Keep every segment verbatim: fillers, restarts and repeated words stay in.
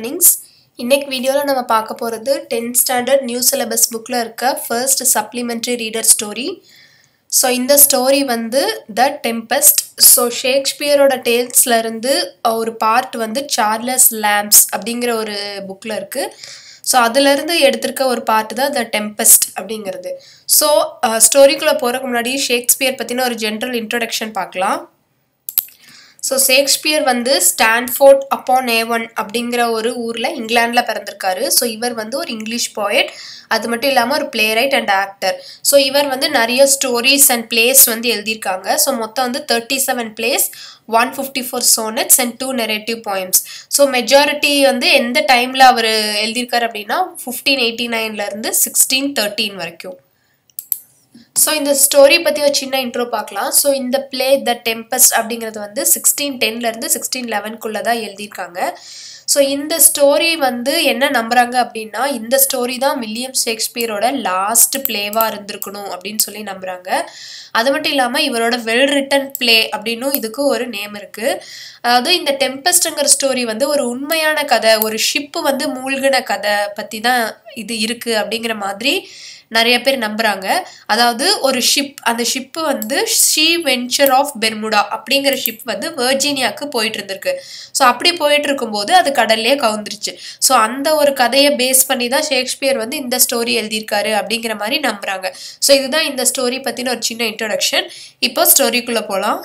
happenings. இன்னைக்கு வீடியோல நம்ம பார்க்க போறது tenth standard new syllabus bookல இருக்க first supplementary reader story. So இந்த ஸ்டோரி வந்து The Tempest. So ஷேக்ஸ்பியரோட டேல்ஸ்ல இருந்து ஒரு பார்ட் வந்து சார்லஸ் லாம்ப்ஸ் அப்படிங்கற ஒரு bookல இருக்கு. So அதுல இருந்து எடுத்துக்க ஒரு பார்ட் தான் The Tempest அப்படிங்கிறது. So ஸ்டோரிக்குள்ள போறதுக்கு முன்னாடி ஷேக்ஸ்பியர் பத்தின ஒரு ஜெனரல் இன்ட்ரோடக்ஷன் பார்க்கலாம். So Shakespeare வந்து Stanford upon Avon அப்படிங்கற ஒரு ஊர்ல இங்கிலாந்துல பிறந்திருக்காரு. So இவர் வந்து ஒரு இங்கிலீஷ் poet, அது மட்டும் இல்லாம ஒரு playwright and actor. So இவர் வந்து நிறைய stories and plays வந்து எழுதி இருக்காங்க. So மொத்தம் வந்து thirty-seven plays, one hundred fifty-four sonnets and two narrative poems. So majority வந்து எந்த டைம்ல அவர் எழுதி இருக்கார் அப்படினா fifteen eighty-nine ல இருந்து sixteen thirteen வரைக்கும். So in the story பத்தி ஒரு சின்ன intro பார்க்கலாம். So in the play The Tempest அப்படிங்கிறது வந்து sixteen ten ல இருந்து sixteen eleven குள்ள தான் எழுதி இருக்காங்க. So இந்த ஸ்டோரி வந்து என்ன நம்பறாங்க அப்படினா இந்த ஸ்டோரி தான் வில்லியம் ஷேக்ஸ்பியரோட லாஸ்ட் ப்ளேவா இருந்திருக்கணும் அப்படினு சொல்லி நம்பறாங்க. அதுமட்டும் இல்லாம இவரோட வெல் ரிட்டன் ப்ளே அப்படினு இதுக்கு ஒரு நேம் இருக்கு. அதாவது இந்த டெம்பெஸ்ட்ங்கற ஸ்டோரி வந்து ஒரு உண்மையான கதை, ஒரு ஷிப் வந்து மூழ்கின கதை பத்தி தான் இது இருக்கு அப்படிங்கற மாதிரி நிறைய பேர் நம்பறாங்க. அதாவது ஒரு ஷிப், அந்த ஷிப் வந்து Sea Venture of Bermuda அப்படிங்கற ஷிப் வந்து வர்ஜீனியாக்கு போயிட்டு இருந்திருக்கு. சோ அப்படி போயிட்டு இருக்கும்போது அது கடல்லே கவுந்திருச்சு. சோ அந்த ஒரு கதையை பேஸ் பண்ணி தான் ஷேக்ஸ்பியர் வந்து இந்த ஸ்டோரி எழுதி இருக்காரு அப்படிங்கற மாதிரி நம்பறாங்க. சோ இதுதான் இந்த ஸ்டோரி பத்தின ஒரு சின்ன இன்ட்ரோடக்ஷன். இப்போ ஸ்டோரிக்குள்ள போலாம்.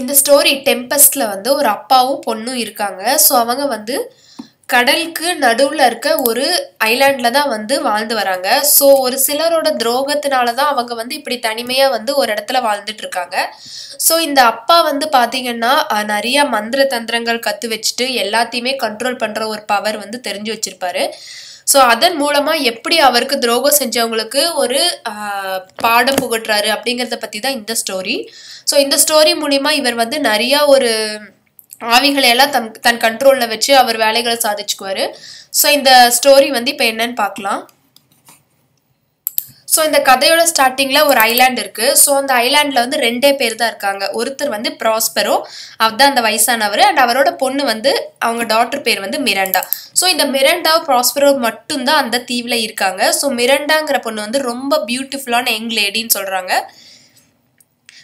இந்த ஸ்டோரி டெம்பெஸ்ட்ல வந்து ஒரு அப்பாவும் பொண்ணும் இருக்காங்க. சோ அவங்க வந்து கடலுக்கு நடுவுல இருக்க ஒரு ஐலாண்ட்ல தான் வந்து வாழ்ந்து வராங்க. சோ ஒரு சிலரோட துரோகத்தினால தான் அவங்க வந்து இப்படி தனிமையா வந்து ஒரு இடத்துல வாழ்ந்துட்டு இருக்காங்க. சோ இந்த அப்பா வந்து பாத்தீங்கன்னா நிறைய மந்திர தந்திரங்கள் கத்து வச்சுட்டு எல்லாத்தையுமே கண்ட்ரோல் பண்ற ஒரு பவர் வந்து தெரிஞ்சு வச்சிருப்பாரு. சோ அதன் மூலமா எப்படி அவருக்கு துரோகம் செஞ்சவங்களுக்கு ஒரு பாடம் புகட்டுறாரு அப்படிங்கறத பத்தி தான் இந்த ஸ்டோரி. சோ இந்த ஸ்டோரி மூலமா இவர் வந்து நிறைய ஒரு ஆவிகளை எல்லாம் தன் தன் கண்ட்ரோல்ல வச்சு அவர் வேலைகளை சாதிச்சுக்குவாரு. ஸோ இந்த ஸ்டோரி வந்து இப்போ என்னன்னு பார்க்கலாம். ஸோ இந்த கதையோட ஸ்டார்டிங்ல ஒரு ஐலாண்ட் இருக்கு. ஸோ அந்த ஐலாண்ட்ல வந்து ரெண்டே பேர் தான் இருக்காங்க. ஒருத்தர் வந்து ப்ராஸ்பரோ, அதுதான் அந்த வயசானவர், அண்ட் அவரோட பொண்ணு வந்து அவங்க டாட்டர் பேர் வந்து மிரண்டா. ஸோ இந்த மிரண்டா ப்ராஸ்பரோ மட்டும்தான் அந்த தீவுல இருக்காங்க. ஸோ மிரண்டாங்கிற பொண்ணு வந்து ரொம்ப பியூட்டிஃபுல்லான யங் லேடின்னு சொல்றாங்க.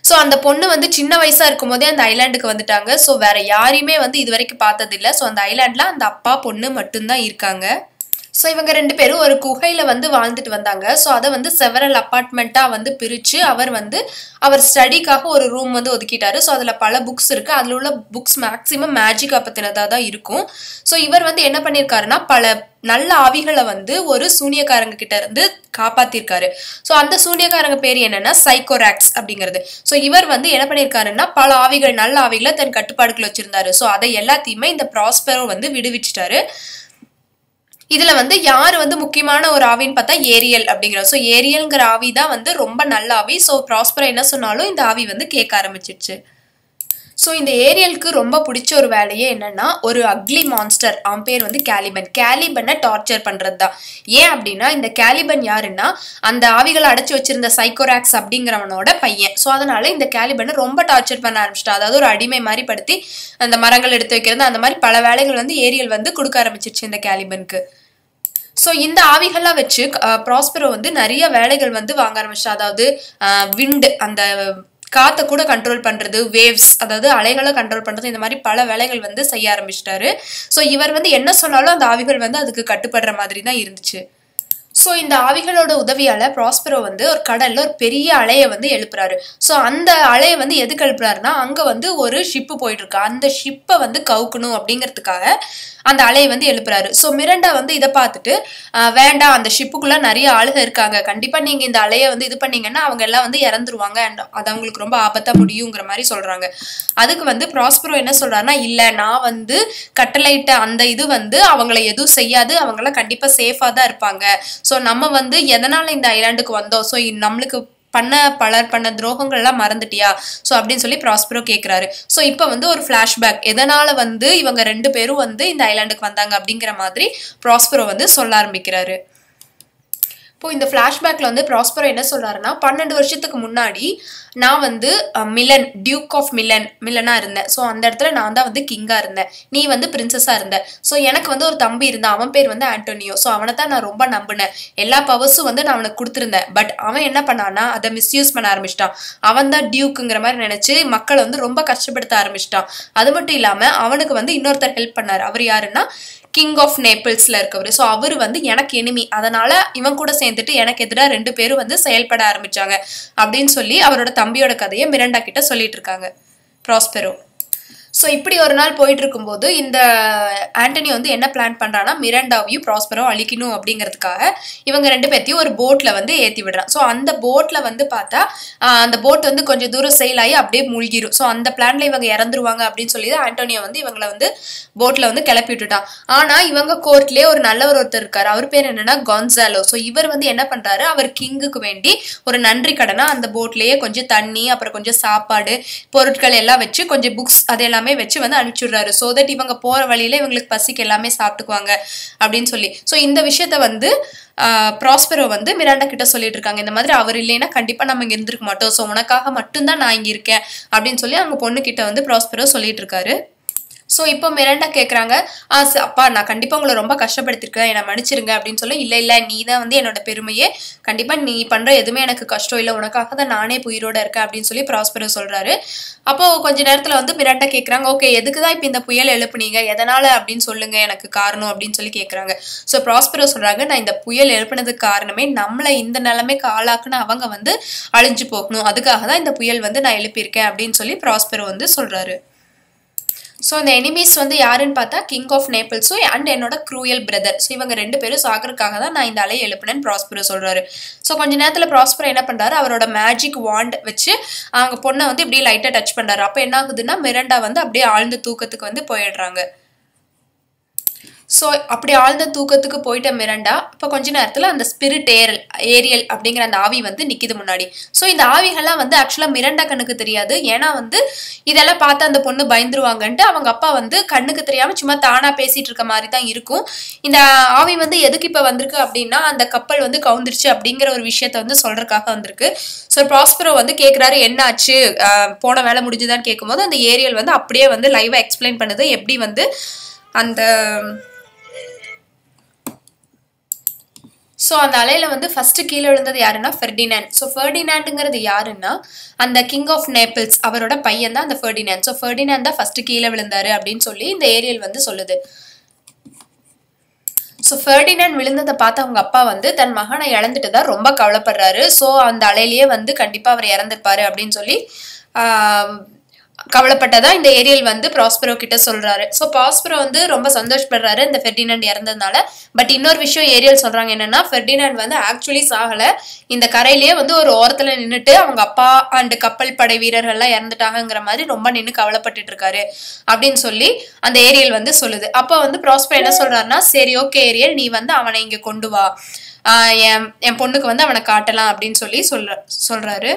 ஸோ அந்த பொண்ணு வந்து சின்ன வயசாக இருக்கும் போதே அந்த ஐலாண்டுக்கு வந்துட்டாங்க. ஸோ வேற யாரையுமே வந்து இது வரைக்கும் பார்த்ததில்லை. ஸோ அந்த ஐலாண்டில் அந்த அப்பா பொண்ணு மட்டும்தான் இருக்காங்க. ஸோ இவங்க ரெண்டு பேரும் ஒரு குகையில் வந்து வாழ்ந்துட்டு வந்தாங்க. ஸோ அதை வந்து செவரல் அப்பார்ட்மெண்ட்டாக வந்து பிரித்து அவர் வந்து அவர் ஸ்டடிக்காக ஒரு ரூம் வந்து ஒதுக்கிட்டாரு. ஸோ அதில் பல புக்ஸ் இருக்குது. அதில் உள்ள புக்ஸ் மேக்ஸிமம் மேஜிக்கை பற்றினதாக தான் இருக்கும். ஸோ இவர் வந்து என்ன பண்ணியிருக்காருன்னா பல நல்ல ஆவிகளை வந்து ஒரு சூனியக்காரங்க கிட்ட இருந்து காப்பாத்திருக்காரு. ஸோ அந்த சூனியக்காரங்க பேர் என்னன்னா சைக்கோராக்ஸ் அப்படிங்கிறது. ஸோ இவர் வந்து என்ன பண்ணியிருக்காருன்னா பல ஆவிகள், நல்ல ஆவிகளை தன் கட்டுப்பாடுகள் வச்சிருந்தாரு. ஸோ அதை எல்லாத்தையுமே இந்த ப்ராஸ்பரோ வந்து விடுவிச்சிட்டாரு. இதுல வந்து யார் வந்து முக்கியமான ஒரு ஆவின்னு பார்த்தா ஏரியல் அப்படிங்கிற. ஸோ ஏரியல்ங்கிற ஆவி தான் வந்து ரொம்ப நல்ல ஆவி. ஸோ ப்ராஸ்பரோ என்ன சொன்னாலும் இந்த ஆவி வந்து கேட்க ஆரம்பிச்சிருச்சு. ஸோ இந்த ஏரியலுக்கு ரொம்ப பிடிச்ச ஒரு வேலையே என்னன்னா ஒரு அக்லி மான்ஸ்டர், அவன் பேர் வந்து கேலிபன், கேலிபனை டார்ச்சர் பண்ணுறது தான். ஏன் அப்படின்னா இந்த கேலிபன் யாருன்னா அந்த ஆவிகளை அடைச்சி வச்சிருந்த சைக்கோராக்ஸ் அப்படிங்கிறவனோட பையன். ஸோ அதனால இந்த கேலிபனை ரொம்ப டார்ச்சர் பண்ண ஆரம்பிச்சிட்டா. அதாவது ஒரு அடிமை மாதிரி படுத்தி அந்த மரங்கள் எடுத்து வைக்கிறது, அந்த மாதிரி பல வேலைகள் வந்து ஏரியல் வந்து கொடுக்க ஆரம்பிச்சிருச்சு இந்த கேலிபனுக்கு. ஸோ இந்த ஆவிகள்லாம் வச்சு ப்ராஸ்பரோ வந்து நிறைய வேலைகள் வந்து வாங்க ஆரம்பிச்சிட்டா. அதாவது விண்டு, அந்த காற்றை கூட கண்ட்ரோல் பண்ணுறது, வேவ்ஸ் அதாவது அலைகளை கண்ட்ரோல் பண்ணுறது, இந்த மாதிரி பல வேலைகள் வந்து செய்ய ஆரம்பிச்சிட்டாரு. ஸோ இவர் வந்து என்ன சொன்னாலும் அந்த ஆவிகள் வந்து அதுக்கு கட்டுப்படுற மாதிரி தான் இருந்துச்சு. ஸோ இந்த ஆவிகளோட உதவியால் ப்ராஸ்பரோ வந்து ஒரு கடலில் ஒரு பெரிய அலையை வந்து எழுப்புறாரு. ஸோ அந்த அலையை வந்து எதுக்கு எழுப்புறாருன்னா அங்கே வந்து ஒரு ஷிப்பு போயிட்டுருக்கு, அந்த ஷிப்பை வந்து கவுக்கணும் அப்படிங்கிறதுக்காக அந்த அலையை வந்து எழுப்புறாரு. ஸோ மிரண்டா வந்து இதை பார்த்துட்டு வேண்டாம், அந்த ஷிப்புக்குள்ளே நிறைய ஆளுக இருக்காங்க, கண்டிப்பாக நீங்கள் இந்த அலையை வந்து இது பண்ணிங்கன்னா அவங்க எல்லாம் வந்து இறந்துருவாங்க, அண்ட் அது அவங்களுக்கு ரொம்ப ஆபத்தாக முடியுங்கிற மாதிரி சொல்கிறாங்க. அதுக்கு வந்து ப்ராஸ்பரோ என்ன சொல்கிறாருன்னா இல்லை, நான் வந்து கட்டளையிட்ட அந்த இது வந்து அவங்களை எதுவும் செய்யாது, அவங்களாம் கண்டிப்பாக சேஃபாக தான் இருப்பாங்க. ஸோ நம்ம வந்து எதனால் இந்த ஐலாண்டுக்கு வந்தோம், ஸோ நம்மளுக்கு பண்ண பலர் பண்ண துரோகங்கள்லாம் மறந்துட்டியா ஸோ அப்படின்னு சொல்லி ப்ராஸ்பரோ கேட்குறாரு. ஸோ இப்போ வந்து ஒரு ஃப்ளாஷ்பேக், எதனால் வந்து இவங்க ரெண்டு பேரும் வந்து இந்த ஐலாண்டுக்கு வந்தாங்க அப்படிங்கிற மாதிரி ப்ராஸ்பரோ வந்து சொல்ல ஆரம்பிக்கிறாரு. இப்போ இந்த flashbackல வந்து Prospero என்ன சொல்றாருன்னா பன்னிரண்டு வருஷத்துக்கு முன்னாடி நான் வந்து மிலன் டியூக் ஆஃப் மிலன் மிலனா இருந்தேன். சோ அந்த இடத்துல நான் தான் வந்து கிங்கா இருந்தேன். நீ வந்து பிரின்சஸா இருந்த. சோ எனக்கு வந்து ஒரு தம்பி இருந்தான். அவன் பேர் வந்து ஆண்டோனியோ. சோ அவனை தான் நான் ரொம்ப நம்பினேன். எல்லா பவர்ஸும் வந்து நான் அவனுக்கு கொடுத்திருந்தேன். பட் அவன் என்ன பண்ணானா அதை மிஸ்யூஸ் பண்ண ஆரம்பிச்சிட்டான். அவன் தான் டியூக்குங்கிற மாதிரி நினைச்சு மக்களை வந்து ரொம்ப கஷ்டப்படுத்த ஆரம்பிச்சிட்டான். அது மட்டும் இல்லாம அவனுக்கு வந்து இன்னொருத்தர் ஹெல்ப் பண்ணாரு. அவர் யாருன்னா கிங் ஆஃப் நேபிள்ஸ்ல இருக்கவர். ஸோ அவர் வந்து எனக்கு எனிமி, அதனால இவன் கூட சேர்ந்துட்டு எனக்கு எதிராக ரெண்டு பேரும் வந்து செயல்பட ஆரம்பிச்சாங்க அப்படின்னு சொல்லி அவரோட தம்பியோட கதையை மிரண்டா கிட்ட சொல்லிட்டு இருக்காங்க ப்ராஸ்பெரோ. ஸோ இப்படி ஒரு நாள் போயிட்டு இருக்கும்போது இந்த ஆண்டனி வந்து என்ன பிளான் பண்ணுறான்னா மிரண்டாவையும் ப்ராஸ்பெரோ அழிக்கணும் அப்படிங்கிறதுக்காக இவங்க ரெண்டு பேர்த்தையும் ஒரு போட்டில் வந்து ஏற்றி விடுறான். ஸோ அந்த போட்டில் வந்து பார்த்தா அந்த போட் வந்து கொஞ்சம் தூரம் செயல் ஆகி அப்படியே மூழ்கிடும். ஸோ அந்த பிளானில் இவங்க இறந்துருவாங்க அப்படின்னு சொல்லி தான் ஆண்டோனியோ வந்து இவங்களை வந்து போட்டில் வந்து கிளப்பி விட்டுட்டான். ஆனால் இவங்க கோர்ட்லேயே ஒரு நல்லவர் ஒருத்தர் இருக்கார். அவர் பேர் என்னன்னா கான்சாலோ. ஸோ இவர் வந்து என்ன பண்ணுறாரு, அவர் கிங்குக்கு வேண்டி ஒரு நன்றி கடனா அந்த போட்லேயே கொஞ்சம் தண்ணி அப்புறம் கொஞ்சம் சாப்பாடு பொருட்கள் எல்லாம் வச்சு கொஞ்சம் புக்ஸ் அதெல்லாம் வச்சு வந்து அனுப்பிச்சுடுறாரு. சோ தட் இவங்க போற வழியில இவங்களுக்கு பசிக்கு எல்லாமே சாப்பிட்டுக்குவாங்க அப்படின்னு சொல்லி. சோ இந்த விஷயத்த வந்து ப்ராஸ்பெரோ வந்து மிராண்டா கிட்ட சொல்லிட்டு இருக்காங்க. இந்த மாதிரி அவர் இல்லைன்னா கண்டிப்பா நம்ம இங்க இருந்திருக்க மாட்டோம். சோ உனக்காக மட்டும்தான் நான் இங்க இருக்கேன் அப்படின்னு சொல்லி அவங்க பொண்ணு கிட்ட வந்து ப்ராஸ்பெரோ சொல்லிட்டு இருக்காரு. ஸோ இப்போ மிரண்டா கேட்குறாங்க, ஆ அப்பா நான் கண்டிப்பாக உங்களை ரொம்ப கஷ்டப்படுத்திருக்கேன், என்னை மன்னிச்சிருங்க அப்படின்னு சொல்லி. இல்லை இல்லை நீ தான் வந்து என்னோட பெருமையே, கண்டிப்பாக நீ பண்ணுற எதுவுமே எனக்கு கஷ்டம் இல்லை, உனக்காக தான் நானே புயிரோட இருக்கேன் அப்படின்னு சொல்லி ப்ராஸ்பெரோ சொல்கிறாரு. அப்போது கொஞ்ச நேரத்தில் வந்து மிரண்டா கேட்குறாங்க, ஓகே எதுக்கு தான் இப்போ இந்த புயல் எழுப்புனீங்க, எதனால் அப்படின்னு சொல்லுங்கள் எனக்கு காரணம் அப்படின்னு சொல்லி கேட்குறாங்க. ஸோ ப்ராஸ்பெரோ சொல்கிறாங்க, நான் இந்த புயல் எழுப்பினதுக்கு காரணமே நம்மளை இந்த நிலைமைக்கு ஆளாக்குன்னு அவங்க வந்து அழிஞ்சு போகணும், அதுக்காக தான் இந்த புயல் வந்து நான் எழுப்பியிருக்கேன் அப்படின்னு சொல்லி ப்ராஸ்பெரோ வந்து சொல்கிறாரு. ஸோ அந்த எனிமீஸ் வந்து யாருன்னு பார்த்தா கிங் ஆஃப் நேபிள்ஸும் அண்ட் என்னோட க்ரூயல் பிரதர். ஸோ இவங்க ரெண்டு பேரும் சாகறதுக்காக தான் நான் இந்த அலையை எழுப்பினேன்னு ப்ராஸ்பெரோ சொல்கிறாரு. ஸோ கொஞ்ச நேரத்தில் ப்ராஸ்பெரோ என்ன பண்ணுறாரு, அவரோட மேஜிக் வாண்ட் வச்சு அவங்க பொண்ணை வந்து இப்படியே லைட்டாக டச் பண்ணுறாரு. அப்போ என்ன ஆகுதுன்னா மிரண்டா வந்து அப்படியே ஆழ்ந்த தூக்கத்துக்கு வந்து போயிடுறாங்க. ஸோ அப்படி ஆழ்ந்த தூக்கத்துக்கு போயிட்ட மிரண்டா இப்போ கொஞ்ச நேரத்தில் அந்த ஸ்பிரிட் ஏரல் ஏரியல் அப்படிங்கிற அந்த ஆவி வந்து நிற்கிது முன்னாடி. ஸோ இந்த ஆவிகள்லாம் வந்து ஆக்சுவலாக மிரண்டா கண்ணுக்கு தெரியாது. ஏன்னா வந்து இதெல்லாம் பார்த்து அந்த பொண்ணு பயந்துருவாங்கன்ட்டு அவங்க அப்பா வந்து கண்ணுக்கு தெரியாமல் சும்மா தானாக பேசிகிட்டு இருக்க மாதிரி தான் இருக்கும். இந்த ஆவி வந்து எதுக்கு இப்போ வந்திருக்கு அப்படின்னா அந்த கப்பல் வந்து கவுந்துருச்சு அப்படிங்கிற ஒரு விஷயத்த வந்து சொல்கிறதுக்காக வந்திருக்கு. ஸோ ப்ராஸ்பெரோ வந்து கேட்குறாரு என்ன ஆச்சு போன வேலை முடிஞ்சுதான்னு கேட்கும்போது அந்த ஏரியல் வந்து அப்படியே வந்து லைவாக எக்ஸ்பிளைன் பண்ணுது எப்படி வந்து அந்த ஸோ அந்த அலையில வந்து ஃபர்ஸ்ட் கீழே விழுந்தது யாருன்னா ஃபெர்டினாண்ட். ஸோ ஃபெர்டினாண்டுங்கிறது யாருன்னா அந்த கிங் ஆஃப் நேபிள்ஸ் அவரோட பையன் தான் அந்த ஃபெர்டினாண்ட். ஸோ ஃபெர்டினாண்ட் தான் ஃபர்ஸ்ட் கீழே விழுந்தாரு அப்படின்னு சொல்லி இந்த ஏரியல் வந்து சொல்லுது. ஸோ ஃபெர்டினாண்ட் விழுந்ததை பார்த்து அவங்க அப்பா வந்து தன் மகனை இழந்துட்டு தான் ரொம்ப கவலைப்படுறாரு. ஸோ அந்த அலையிலேயே வந்து கண்டிப்பாக அவர் இறந்துருப்பாரு அப்படின்னு சொல்லி கவலைப்பட்டதா இந்த ஏரியல் வந்து ப்ராஸ்பெரோ கிட்ட சொல்றாரு. ஸோ ப்ராஸ்பெரோ வந்து ரொம்ப சந்தோஷப்படுறாரு இந்த ஃபெர்டினாண்ட் இறந்ததுனால. பட் இன்னொரு விஷயம் ஏரியல் சொல்றாங்க என்னன்னா ஃபெர்டினாண்ட் வந்து ஆக்சுவலி சாகல, இந்த கரையிலேயே வந்து ஒரு ஓரத்துல நின்றுட்டு அவங்க அப்பா அண்ட் கப்பல் படை வீரர்கள்லாம் இறந்துட்டாங்கிற மாதிரி ரொம்ப நின்று கவலைப்பட்டுட்டு இருக்காரு அப்படின்னு சொல்லி அந்த ஏரியல் வந்து சொல்லுது. அப்போ வந்து ப்ராஸ்பெரோ என்ன சொல்றாருன்னா சரி ஓகே ஏரியல் நீ வந்து அவனை இங்க கொண்டு வா, என் என் பொண்ணுக்கு வந்து அவனை காட்டலாம் அப்படின்னு சொல்லி சொல்ற சொல்றாரு.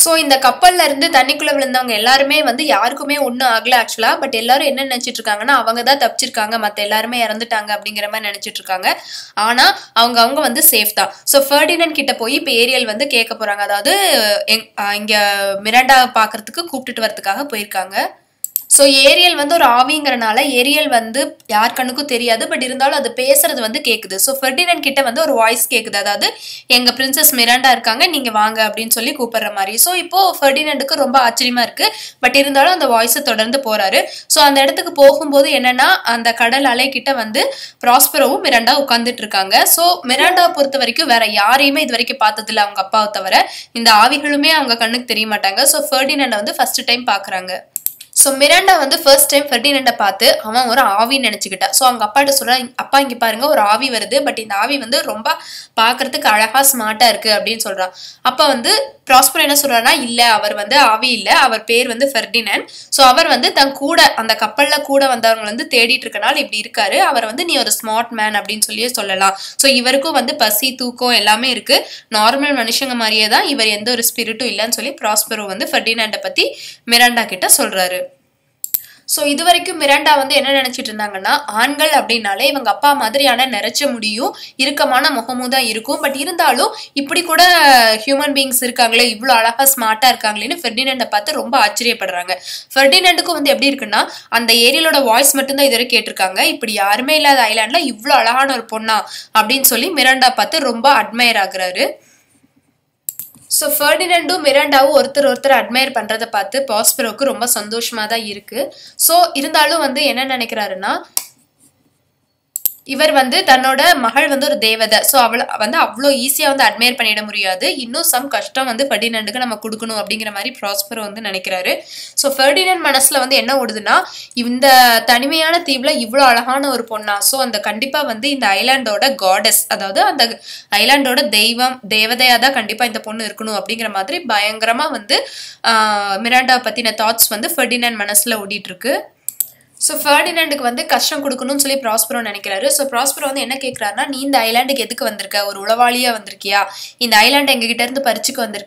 ஸோ இந்த கப்பல்ல இருந்து தண்ணிக்குள்ளே விழுந்தவங்க எல்லாருமே வந்து யாருக்குமே ஒன்றும் ஆகலை ஆக்சுவலாக. பட் எல்லாரும் என்ன நினச்சிட்டு இருக்காங்கன்னா அவங்க தான் தப்பிச்சிருக்காங்க, மற்ற எல்லாருமே இறந்துட்டாங்க அப்படிங்கிற மாதிரி நினச்சிட்டு இருக்காங்க. ஆனால் அவங்க அவங்க வந்து சேஃப் தான். ஸோ ஃபெர்டினாண்ட் கிட்ட போய் இப்போ ஏரியல் வந்து கேட்க போகிறாங்க, அதாவது எங் இங்கே மிரண்டாவை பார்க்கறதுக்கு கூப்பிட்டுட்டு வரதுக்காக போயிருக்காங்க. ஸோ ஏரியல் வந்து ஒரு ஆவிங்கிறனால ஏரியல் வந்து யார் கண்ணுக்கும் தெரியாது, பட் இருந்தாலும் அது பேசுறது வந்து கேட்குது. ஸோ ஃபெர்டினாண்ட் கிட்ட வந்து ஒரு வாய்ஸ் கேட்குது, அதாவது எங்கள் பிரின்சஸ் மிராண்டா இருக்காங்க நீங்கள் வாங்க அப்படின்னு சொல்லி கூப்பிடுற மாதிரி. ஸோ இப்போது ஃபெர்டினாண்டுக்கு ரொம்ப ஆச்சரியமா இருக்கு, பட் இருந்தாலும் அந்த வாய்ஸை தொடர்ந்து போறாரு. ஸோ அந்த இடத்துக்கு போகும்போது என்னன்னா அந்த கடல் அலை கிட்ட வந்து ப்ராஸ்பெரோவும் மிராண்டா உட்காந்துட்டு இருக்காங்க. ஸோ மிராண்டாவை பொறுத்த வரைக்கும் வேற யாரையுமே இது வரைக்கும் பார்த்ததில்ல, அவங்க அப்பாவை தவிர இந்த ஆவிகளுமே அவங்க கண்ணுக்கு தெரிய மாட்டாங்க. ஸோ ஃபெர்டினாண்டை வந்து ஃபர்ஸ்ட் டைம் பார்க்குறாங்க. ஸோ மிராண்டா வந்து ஃபர்ஸ்ட் டைம் ஃபெர்டினாண்டை பார்த்து அவன் ஒரு ஆவின்னு நினச்சிக்கிட்டா. ஸோ அவங்க அப்பாட்ட சொல்கிறான், அப்பா இங்கே பாருங்க ஒரு ஆவி வருது, பட் இந்த ஆவி வந்து ரொம்ப பார்க்கறதுக்கு அழகாக ஸ்மார்ட்டாக இருக்குது அப்படின்னு சொல்கிறான். அப்போ வந்து ப்ராஸ்பெரோ என்ன சொல்கிறான்னா இல்லை அவர் வந்து ஆவி இல்லை, அவர் பேர் வந்து ஃபெர்டினாண்ட். ஸோ அவர் வந்து தன் கூட அந்த கப்பலில் கூட வந்தவங்க வந்து தேடிட்டு இருக்கனால இப்படி இருக்காரு, அவர் வந்து நீ ஒரு ஸ்மார்ட் மேன் அப்படின்னு சொல்லியே சொல்லலாம். ஸோ இவருக்கும் வந்து பசி தூக்கம் எல்லாமே இருக்குது, நார்மல் மனுஷங்க மாதிரியே தான், இவர் எந்த ஒரு ஸ்பிரிட்டும் இல்லைன்னு சொல்லி ப்ராஸ்பெரோ வந்து ஃபெர்டினாண்டை பற்றி மிராண்டா கிட்ட சொல்கிறாரு. So, this is Miranda வந்து என்ன நினைச்சிட்டு இருந்தாங்கன்னா ஆண்கள் அப்படினாலே இவங்க அப்பா மாதிரியான நரச்ச முடியும் இருக்கமான முகமும் தான் இருக்கும் பட் இருந்தாலும் இப்படி கூட ஹியூமன் பீயிங்ஸ் இருக்காங்களே இவ்ளோ அழகா ஸ்மார்ட்டா இருக்காங்களேன்னு ஃபெர்டினண்ட பார்த்து ரொம்ப ஆச்சரியப்படுறாங்க ஃபெர்டினண்டுக்கு வந்து எப்படி இருக்குன்னா அந்த ஏரியலோட வாய்ஸ் மட்டும் தான் இதரே கேட்டிருக்காங்க இப்படி யாருமே இல்லாத ஐலண்ட்ல இவ்ளோ அழகான ஒரு பொண்ணா அப்படினு சொல்லி மிராண்டா பார்த்து ரொம்ப அட்மையர் ஆகுறாரு So, Ferdinand and Miranda admire Pandra Path, Prospero, Romba Sandoshmada Yirk. So, Irindalo and the Yenanakarana Iver Vande, Tanoda, Mahal Vandur Devada. So, Avanda Avlo easy on the admire Paneda Muriade. You know some custom on the Ferdinand and Makudukunu Abdingamari Prospero on the Nanakare. So, Ferdinand Manasla on the Ena Udana, even the Tanimiana Tibla, Ivla Alahana or Pona. So, on the Kandipa Vandi in the island order goddess, Ada, and the island order Devam, Devada, Kandipa in the Ponu Irkunu Abdingamadri, Bayangrama Vande, Miranda Patina thoughts on the Ferdinand Manasla Udi Trucker. So, Ferdinand is a custom to Prospero. So, Prospero is a custom to the island. He is a custom to the island. He is a custom to the island. He is a custom to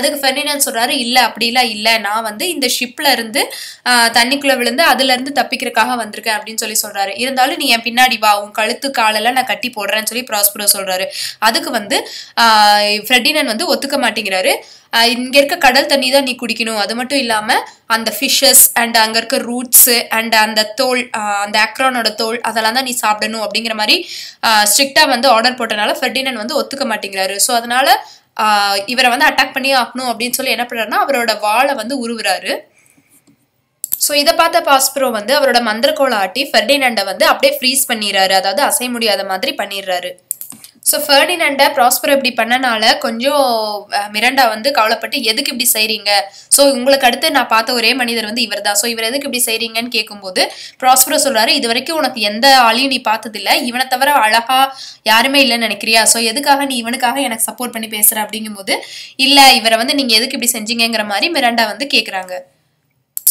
the island. He is a custom to the island. He is a custom to the island. He is a custom to the island. இங்க இருக்க கடல் தண்ணி தான் நீ குடிக்கணும் அது மட்டும் இல்லாம அந்த ஃபிஷஸ் and அங்க இருக்க ரூட்ஸ் and அந்த தோல் அந்த ஆக்ரானோட தோல் அதெல்லாம் தான் நீ சாப்பிடணும் அப்படிங்கற மாதிரி ஸ்ட்ரிக்ட்டா வந்து ஆர்டர் போட்டனால ஃபெர்டினன் வந்து ஒத்துக்க மாட்டேங்கறாரு சோ அதனால இவரை வந்து அட்டாக் பண்ணி ஆக்கணும் அப்படினு சொல்லி என்ன பண்றாருன்னா அவரோட வாளை வந்து உருவுறாரு So, this is the Prospero வந்து அவரோட மந்திரகோள ஆட்டி ஃபெர்டினண்டை வந்து அப்படியே ஃப்ரீஸ் பண்ணிராரு அதாவது அசை முடியாத மாதிரி பண்ணிராரு So, Ferdinand and Prospero இப்படி பண்ணனால கொஞ்சம் மிராண்டா வந்து கவலைப்பட்டு எதுக்கு இப்படி செய்றீங்க சோ உங்களுக்கு அடுத்து நான் பார்த்த ஒரே மனிதர் வந்து இவர்தான் சோ இவர் எதுக்கு இப்படி செய்றீங்கன்னு கேக்கும்போது Prospero சொல்றாரு இதுவரைக்கும் உனக்கு எந்த ஆளியும் நீ பார்த்தது இல்ல இவனை தவிர அழகா யாருமே இல்லன்னு நினைக்கறியா சோ எதுக்காக நீ இவனுக்காக எனக்கு சப்போர்ட் பண்ணி பேசுற அப்படிங்கும்போது இல்ல இவரை வந்து நீங்க எதுக்கு இப்படி செஞ்சீங்கங்கற மாதிரி மிராண்டா வந்து கேக்குறாங்க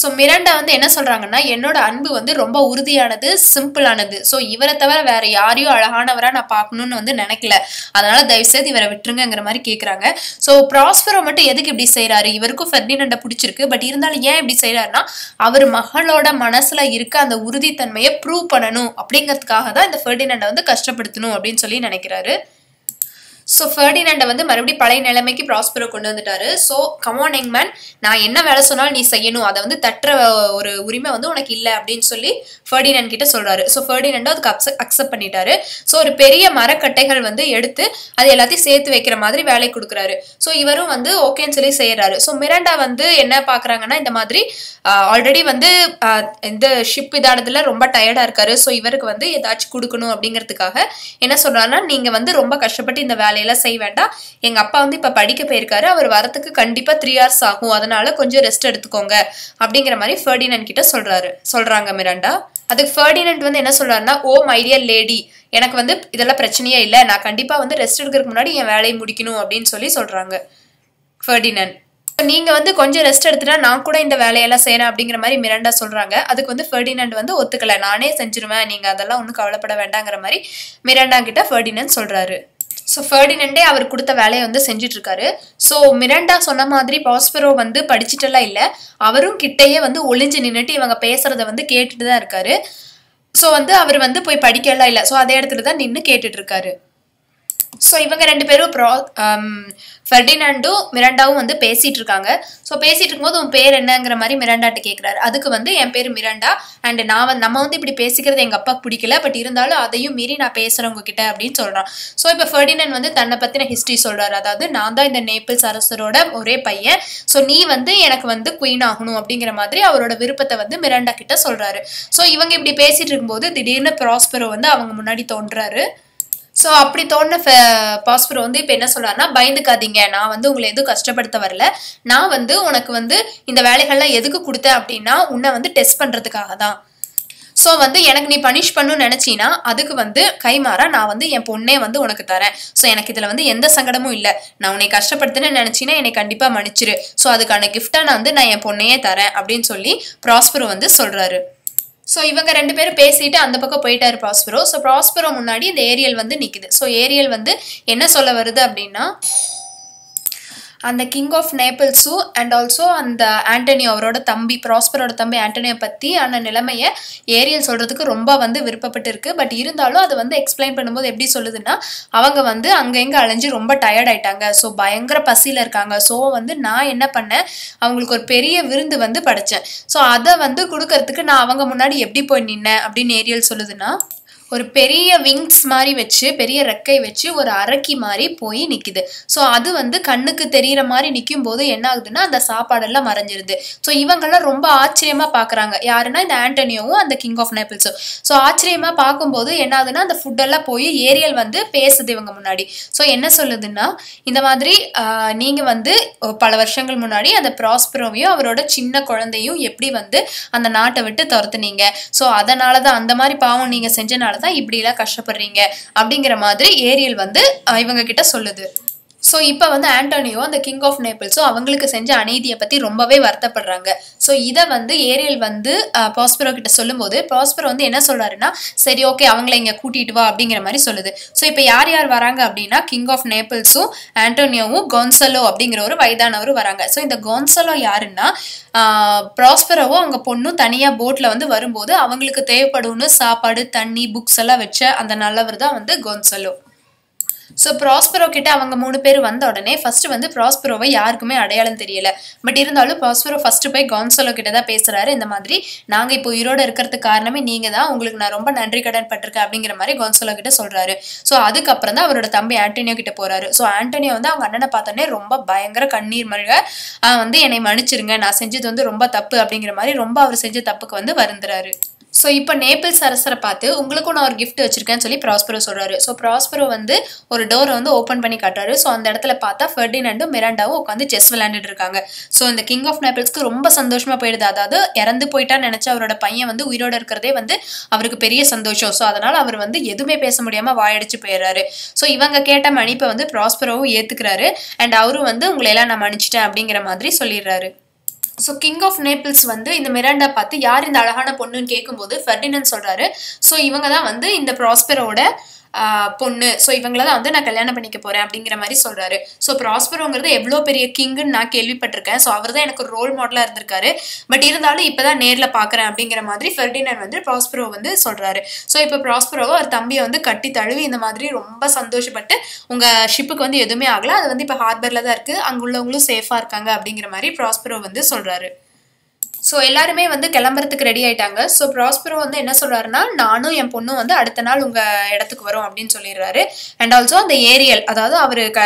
So, Miranda வந்து என்ன சொல்றாங்கன்னா என்னோட அன்பு வந்து ரொம்ப உறுதியானது சிம்பிளானது சோ இவரை தவிர வேற யாரையோ அழகானவரா நான் பார்க்கணும்னு வந்து நினைக்கல அதனால தயவு செய்து இவரை விட்டுருங்கங்கற மாதிரி கேக்குறாங்க சோ Prospero மட்டும் எதுக்கு இப்படி செய்றாரு இவருக்கும் Ferdinand பிடிச்சிருக்கு பட் இருந்தாலும் ஏன் இப்படி செய்றாருன்னா அவர் மகளோட மனசுல இருக்க அந்த உறுதித்தன்மையை ப்ரூவ் பண்ணணும் அப்படிங்கிறதுக்காக தான் இந்த Ferdinand வந்து கஷ்டப்படுத்தணும் அப்படினு சொல்லி நினைக்கிறாரு So, Ferdinand வந்து மறுபடியும் பழைய நிலைமைக்கு Prospero கொண்டு வந்துட்டாரு So, come on young man நான் என்ன வேலை சொன்னாலும் நீ செய்யணும் அத வந்து தற்ற ஒரு உரிமை வந்து உனக்கு இல்ல அப்படினு சொல்லி Ferdinand கிட்ட சொல்றாரு So, Ferdinand அதுக்கு அக்செப்ட் பண்ணிட்டாரு So, ஒரு பெரிய மரக்கட்டைகள் வந்து எடுத்து அது எல்லாத்தையும் சேர்த்து வைக்கிற மாதிரி வேலை கொடுக்கறாரு So, இவரும் வந்து ஓகேன்னு சொல்லி செய்றாரு So, Miranda வந்து என்ன பார்க்கறாங்கன்னா இந்த மாதிரி ஆல்ரெடி வந்து இந்த ஷிப் இதானதுல ரொம்ப டயர்டா இருக்காரு So, இவருக்கு வந்து ஏதாச்சும் கொடுக்கணும் அப்படிங்கிறதுக்காக என்ன சொல்றானா நீங்க வந்து ரொம்ப கஷ்டப்பட்டு இந்த வேலை எல்லாம் செய்ய வேண்டாம் எங்க அப்பா வந்து இப்ப படிக்க போய் இருக்காரு அவர் வரதுக்கு கண்டிப்பா three hours ஆகும் அதனால கொஞ்சம் ரெஸ்ட் எடுத்துக்கோங்க அப்படிங்கற மாதிரி Ferdinand கிட்ட சொல்றாரு சொல்றாங்க மிராண்டா அதுக்கு Ferdinand வந்து என்ன சொல்றாருன்னா ஓ மை டியர் லேடி எனக்கு வந்து இதெல்லாம் பிரச்சனையே இல்ல நான் கண்டிப்பா வந்து ரெஸ்ட் எடுக்கிறதுக்கு முன்னாடி என் வேலையை முடிக்கணும் அப்படினு சொல்லி சொல்றாங்க Ferdinand நீங்க வந்து கொஞ்சம் ரெஸ்ட் எடுத்துட்டா நான் கூட இந்த வேலை எல்லாம் செய்றேன் அப்படிங்கற மாதிரி மிராண்டா சொல்றாங்க அதுக்கு வந்து Ferdinand வந்து ஒத்துக்கல நானே செஞ்சிருவேன் நீங்க அதெல்லாம் ஒண்ணு கவலைப்பட வேண்டாம்ங்கற மாதிரி மிராண்டா கிட்ட Ferdinand சொல்றாரு So, Ferdinand is அவர் கொடுத்த வேலையை வந்து செஞ்சிட்டு இருக்காரு சோ மிராண்டா சொன்ன மாதிரி Prospero வந்து படிச்சிட்டல இல்ல அவரும் கிட்டேயே வந்து ஒளிஞ்சு நின்னுட்டு இவங்க பேசறத வந்து கேட்டுட்டு தான் இருக்காரு சோ வந்து அவர் வந்து போய் படிக்கல இல்ல சோ அதே இடத்துல தான் நின்னு கேட்டிட்டு இருக்காரு சோ இவங்க ரெண்டு பேரும் Ferdinand and Miranda வந்து பேசிட்டு இருக்காங்க சோ பேசிட்டு இருக்கும்போது உன் பேர் என்னங்கற மாதிரி Miranda கிட்ட கேக்குறாரு அதுக்கு வந்து என் பேர் Miranda and நான் நம்ம வந்து இப்படி பேசிக்கிறது எங்க அப்பாக்கு பிடிக்கல பட் இருந்தாலும் அதையும் மீறி நான் பேசுறவங்க கிட்ட அப்படினு சொல்றான் சோ இப்ப Ferdinand வந்து தன்ன பத்தின ஹிஸ்டரி சொல்றாரு அதாவது நான் தான் இந்த நேபிள்ஸ் அரசரோட ஒரே பையன் சோ நீ வந்து எனக்கு வந்து குயின் ஆகணும் அப்படிங்கற மாதிரி அவரோட விருப்பத்தை வந்து Miranda கிட்ட சொல்றாரு சோ இவங்க இப்படி பேசிட்டு இருக்கும்போது திடீர்னு Prospero வந்து அவங்க முன்னாடி தோன்றாரு So, அப்படி தோண Prospero வந்து இப்ப என்ன சொல்றாருன்னா பயந்துக்காதீங்க நான் வந்து உங்களை எது கஷ்டப்படுத்த வரல நான் வந்து உனக்கு வந்து இந்த வேலைகளை எதுக்கு கொடுத்தேன் அப்படினா உன்னை வந்து டெஸ்ட் பண்றதுக்காக தான் சோ வந்து எனக்கு நீ பனிஷ் பண்ணனும் நினைச்சீனா அதுக்கு வந்து கைமாறா நான் வந்து என் பொண்ணே வந்து உனக்கு தரேன் சோ எனக்கு இதல வந்து எந்த சங்கடமும் இல்ல நான் உன்னை கஷ்டப்படுத்தேன்னு நினைச்சீனா என்னை கண்டிப்பா மன்னிச்சிரு சோ அதுக்கான gift-ஆ நான் வந்து நான் என் பொண்ணையே தரேன் அப்படினு சொல்லி Prospero வந்து சொல்றாரு So, இவங்க ரெண்டு பேரும் பேசிட்டு அந்த பக்கம் போயிட்டாரு Prospero So, Prospero முன்னாடி இந்த ஏரியல் வந்து நிக்குது So, ஏரியல் வந்து என்ன சொல்ல வருது அப்படினா and the king of Naples and also and the Antony அவரோட தம்பி பிராஸ்பரோட தம்பி ஆண்டனியை பத்தி ஆன நிலைமையை ஏரியல் சொல்றதுக்கு ரொம்ப வந்து விருப்பப்பட்டிருக்கு. பட் இருந்தாலும் அது வந்து எக்ஸ்பிளைன் பண்ணும்போது எப்படி சொல்லுதுன்னா அவங்க வந்து அங்கங்க அலைஞ்சு ரொம்ப டயர்ட் ஆயிட்டாங்க. சோ பயங்கர பசியில இருக்காங்க. சோ வந்து நான் என்ன பண்ணேன் அவங்களுக்கு ஒரு பெரிய விருந்து வந்து படைச்சேன். சோ அத வந்து கொடுக்கிறதுக்கு நான் அவங்க முன்னாடி எப்படி போய் நின்னேன் அப்படினு ஏரியல் சொல்லுதுன்னா ஒரு பெரிய wings மாதிரி வெச்சு பெரிய ரெக்கை வெச்சு ஒரு அரக்கி மாதிரி போய் நிக்குது. சோ அது வந்து கண்ணுக்கு தெரியற மாதிரி நிக்கும்போது என்ன ஆகுதுன்னா அந்த சாப்பாடெல்லாம் மறைஞ்சிருது. சோ இவங்கள ரொம்ப ஆச்சரியமா பார்க்கறாங்க. யாருன்னா இந்த ஆண்டனியோவும் அந்த கிங் ஆஃப் நேபிள்ஸ். சோ ஆச்சரியமா பாக்கும்போது என்ன ஆகுதுன்னா அந்த ஃபுட் எல்லாம் போய் ஏரியல் வந்து பேசுது இவங்க முன்னாடி. சோ என்ன சொல்லுதுன்னா இந்த மாதிரி நீங்க வந்து பல வருஷங்கள் முன்னாடி அந்த பிராஸ்பரோவையும் அவரோட சின்ன குழந்தையும் எப்படி வந்து அந்த நாட்டை விட்டு துரத்துனீங்க. சோ அதனாலதான் அந்த மாதிரி பாவம் நீங்க செஞ்சனால தான் இப்படிலாம் கஷ்டப்படுறீங்க அப்படிங்கிற மாதிரி ஏரியல் வந்து இவங்க கிட்ட சொல்லுது. சோ இப்போ வந்து ஆண்டனியோ அந்த கிங் ஆஃப் நேபிள்ஸோ அவங்களுக்கு செஞ்ச அநீதியை பத்தி ரொம்பவே வருத்தப்படுறாங்க. சோ இதை வந்து ஏரியல் வந்து பாஸ்பரோ கிட்ட சொல்லும்போது பாஸ்பரோ வந்து என்ன சொல்றாருன்னா சரி ஓகே அவங்கள இங்க கூட்டிட்டு வா அப்படிங்கிற மாதிரி சொல்லுது. சோ இப்போ யார் யார் வராங்க அப்படின்னா கிங் ஆஃப் நேபிள்ஸும் ஆண்டோனியோவும் கோன்சலோ அப்படிங்கிற ஒரு வயதானவரும் வராங்க. சோ இந்த கோன்சலோ யாருன்னா ப்ராஸ்பரோவோ அவங்க பொண்ணும் தனியா போட்ல வந்து வரும்போது அவங்களுக்கு தேவைப்படும்னு சாப்பாடு தண்ணி புக்ஸ் எல்லாம் வச்ச அந்த நல்லவர் தான் வந்து கோன்சலோ. ஸோ ப்ராஸ்பரோ கிட்ட அவங்க மூணு பேர் வந்த உடனே ஃபர்ஸ்ட் வந்து ப்ராஸ்பரோவை யாருக்குமே அடையாளம் தெரியல. பட் இருந்தாலும் ப்ராஸ்பரோ ஃபர்ஸ்ட் போய் கோன்சலோ கிட்ட தான் பேசுறாரு. இந்த மாதிரி நாங்க இப்போ உயிரோடு இருக்கிறதுக்கு காரணமே நீங்க தான், உங்களுக்கு நான் ரொம்ப நன்றி கடன் பட்டிருக்கேன் அப்படிங்கிற மாதிரி கோன்சலோ கிட்ட சொல்றாரு. ஸோ அதுக்கப்புறம் தான் அவரோட தம்பி ஆண்டனியோ கிட்ட போறாரு. ஸோ ஆண்டனியோ வந்து அவங்க அண்ணனை பார்த்தோன்னே ரொம்ப பயங்கர கண்ணீர் மல்க வந்து என்னை மன்னிச்சிருங்க, நான் செஞ்சது வந்து ரொம்ப தப்பு அப்படிங்கிற மாதிரி ரொம்ப அவர் செஞ்ச தப்புக்கு வந்து வருந்துறாரு. ஸோ இப்போ நேபிள்ஸ் அரசரை பார்த்து உங்களுக்கும் நான் ஒரு கிஃப்ட் வச்சிருக்கேன்னு சொல்லி ப்ராஸ்பரோ சொல்றாரு. ஸோ ப்ராஸ்பரோ வந்து ஒரு டோரை வந்து ஓப்பன் பண்ணி காட்டுறாரு. ஸோ அந்த இடத்துல பார்த்தா ஃபெர்டினண்டும் மிராண்டாவும் உட்காந்து செஸ் விளையாண்டுட்டு இருக்காங்க. ஸோ இந்த கிங் ஆஃப் நேபிள்ஸ்க்கு ரொம்ப சந்தோஷமா போயிடுது. அதாவது இறந்து போயிட்டா நினைச்ச அவரோட பையன் வந்து உயிரோட இருக்கிறதே வந்து அவருக்கு பெரிய சந்தோஷம். ஸோ அதனால அவர் வந்து எதுவுமே பேச முடியாம வாயடிச்சு போயிடுறாரு. ஸோ இவங்க கேட்ட மன்னிப்பை வந்து ப்ராஸ்பரோவும் ஏத்துக்கிறாரு. அண்ட் அவரும் வந்து உங்களை எல்லாம் நான் மன்னிச்சிட்டேன் அப்படிங்கிற மாதிரி சொல்லிடுறாரு. ஸோ கிங் ஆஃப் நேபிள்ஸ் வந்து இந்த மிராண்டா பார்த்து யார் இந்த அழகான பொண்ணுன்னு கேட்கும்போது ஃபெர்டினன் சொல்றாரு. ஸோ இவங்க தான் வந்து இந்த ப்ராஸ்பரோட பொண்ணு. ஸோ இவங்கள தான் வந்து நான் கல்யாணம் பண்ணிக்க போறேன் அப்படிங்கிற மாதிரி சொல்றாரு. ஸோ ப்ராஸ்பரோங்கிறது எவ்வளோ பெரிய கிங்குன்னு நான் கேள்விப்பட்டிருக்கேன். ஸோ அவர் தான் எனக்கு ஒரு ரோல் மாடலாக இருந்திருக்காரு. பட் இருந்தாலும் இப்போதான் நேரில் பார்க்குறேன் அப்படிங்கிற மாதிரி ஃபெர்டினன் வந்து ப்ராஸ்பரோ வந்து சொல்றாரு. ஸோ இப்போ ப்ராஸ்பரோவை ஒரு தம்பியை வந்து கட்டி தழுவி இந்த மாதிரி ரொம்ப சந்தோஷப்பட்டு உங்க ஷிப்புக்கு வந்து எதுவுமே ஆகல, அது வந்து இப்போ ஹார்பர்ல தான் இருக்கு, அங்கே உள்ளவங்களும் சேஃபா இருக்காங்க அப்படிங்கிற மாதிரி ப்ராஸ்பரோ வந்து சொல்றாரு. ஸோ எல்லாருமே வந்து கிளம்புறதுக்கு ரெடி ஆயிட்டாங்க. ஸோ ப்ராஸ்பரோ வந்து என்ன சொல்றாருன்னா நானும் என் பொண்ணும் வந்து அடுத்த நாள் உங்க இடத்துக்கு வரும் அப்படின்னு சொல்லிடுறாரு. அண்ட் ஆல்சோ அந்த ஏரியல், அதாவது அவரு க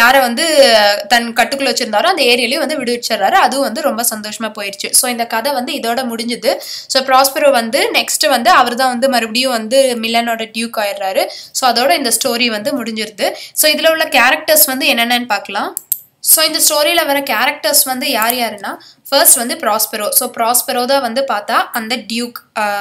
யாரை வந்து தன் கட்டுக்குள்ள வச்சிருந்தாரோ அந்த ஏரியலையும் வந்து விடுவிச்சிடுறாரு. அதுவும் வந்து ரொம்ப சந்தோஷமா போயிடுச்சு. ஸோ இந்த கதை வந்து இதோட முடிஞ்சுது. ஸோ ப்ராஸ்பரோ வந்து நெக்ஸ்ட் வந்து அவர் தான் வந்து மறுபடியும் வந்து மிலனோட டியூக் ஆயிடுறாரு. ஸோ அதோட இந்த ஸ்டோரி வந்து முடிஞ்சிருது. ஸோ இதுல உள்ள கேரக்டர்ஸ் வந்து என்னென்னு பார்க்கலாம். ஸோ இந்த ஸ்டோரியில் வர கேரக்டர்ஸ் வந்து யார் யாருன்னா ஃபர்ஸ்ட் வந்து ப்ராஸ்பரோ. ஸோ ப்ராஸ்பரோ தான் வந்து பார்த்தா அந்த டியூக்,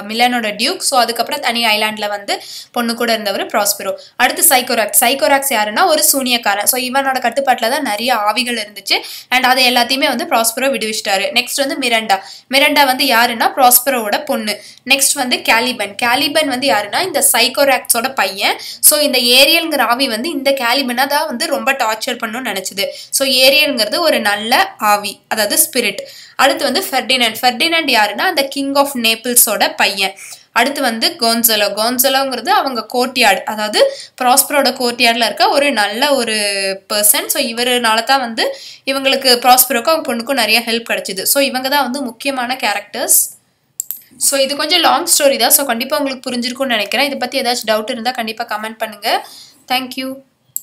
மிலனோட டியூக். ஸோ அதுக்கப்புறம் தனி ஐலாண்டில் வந்து பொண்ணு கூட இருந்தவர் ப்ராஸ்பரோ. அடுத்து சைக்கோராக்ஸ். சைக்கோராக்ஸ் யாருன்னா ஒரு சூனியக்காரன். ஸோ இவனோட கட்டுப்பாட்டில் தான் நிறைய ஆவிகள் இருந்துச்சு. அண்ட் அதை எல்லாத்தையுமே வந்து ப்ராஸ்பரோ விடுவிச்சிட்டாரு. நெக்ஸ்ட் வந்து மிராண்டா. மிராண்டா வந்து யாருன்னா ப்ராஸ்பரோட பொண்ணு. நெக்ஸ்ட் வந்து கேலிபன். கேலிபன் வந்து யாருன்னா இந்த சைக்கோராக்ஸோட பையன். ஸோ இந்த ஏரியல்ங்கிற ஆவி வந்து இந்த கேலிபனை தான் வந்து ரொம்ப டார்ச்சர் பண்ணணும்னு நினைச்சது. ஸோ ஏரியல்ங்கிறது ஒரு நல்ல ஆவி, அதாவது ஸ்பிரிட். அடுத்து வந்து ஃபெர்டினன். ஃபெர்டினன் யாருன்னா அந்த கிங் ஆஃப் நேபிள்ஸோட பையன். அடுத்து வந்து கோன்சலோ. கோன்சலோங்கிறது அவங்க கோர்ட்யார்டு, அதாவது ப்ராஸ்பரோட கோர்ட்யார்டில் இருக்க ஒரு நல்ல ஒரு பர்சன். ஸோ இவருனால தான் வந்து இவங்களுக்கு ப்ராஸ்பரோக்கும் அவங்க பொண்ணுக்கும் நிறைய ஹெல்ப் கிடைச்சிது. ஸோ இவங்க தான் வந்து முக்கியமான கேரக்டர்ஸ். ஸோ இது கொஞ்சம் லாங் ஸ்டோரி தான். ஸோ கண்டிப்பாக உங்களுக்கு புரிஞ்சிருக்கும்னு நினைக்கிறேன். இதை பற்றி ஏதாச்சும் டவுட் இருந்தால் கண்டிப்பாக கமெண்ட் பண்ணுங்கள். தேங்க்யூ.